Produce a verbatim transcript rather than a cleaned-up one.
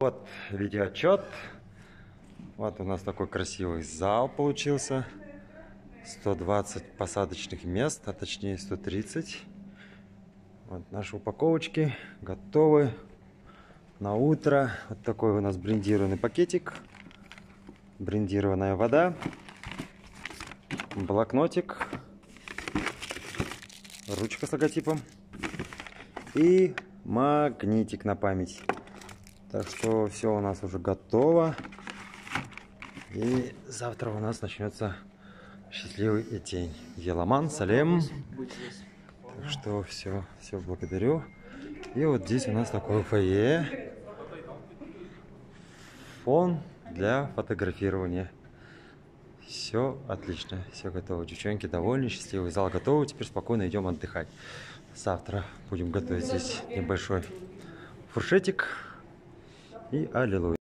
Вот видеоотчет. Вот у нас такой красивый зал получился. сто двадцать посадочных мест, а точнее сто тридцать. Вот наши упаковочки готовы на утро. Вот такой у нас брендированный пакетик. Брендированная вода. Блокнотик. Ручка с логотипом. И магнитик на память. Так что все у нас уже готово. И завтра у нас начнется счастливый день. Еламан, салем. Так что все, все благодарю. И вот здесь у нас такое фойе. Фон для фотографирования. Все отлично, все готово. Девчонки довольны, счастливый зал готовы. Теперь спокойно идем отдыхать. Завтра будем готовить здесь небольшой фуршетик. И аллилуйя.